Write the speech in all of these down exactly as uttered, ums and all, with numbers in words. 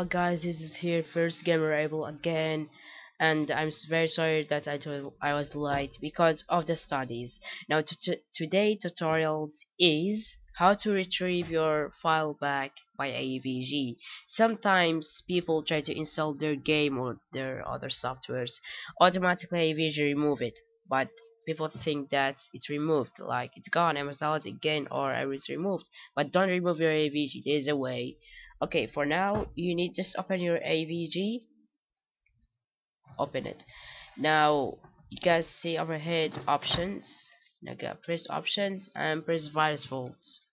Hello guys, this is here Firstgamerable again, and I'm very sorry that I was I was late because of the studies. Now today tutorials is how to retrieve your file back by A V G. Sometimes people try to install their game or their other softwares, automatically A V G remove it, but people think that it's removed, like it's gone, I must install it again or I was removed. But don't remove your A V G, there's a way. Okay, for now you need just open your A V G, open it. Now you guys see overhead options. Now go press options and press virus vaults,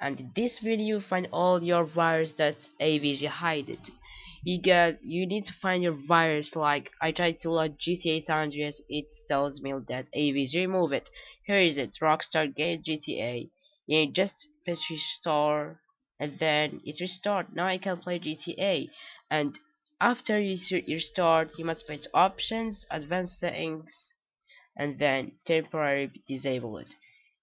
and in this video you find all your virus that A V G hide it. You get you need to find your virus. Like I tried to load G T A San Andreas, it tells me that A V G remove it. Here is it, Rockstar game G T A. You just press restore and then it's restored. Now I can play G T A, and after you restart you must press options, advanced settings, and then temporarily disable it.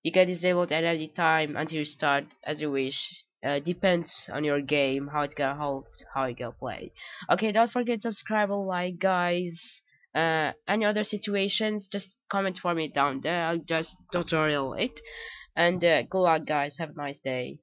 You can disable it at any time until you start as you wish. Uh, depends on your game, how it gonna hold, how it gonna play. Okay, don't forget to subscribe and like, guys. Uh, any other situations, just comment for me down there. I'll just tutorial it. And uh, good luck, guys. Have a nice day.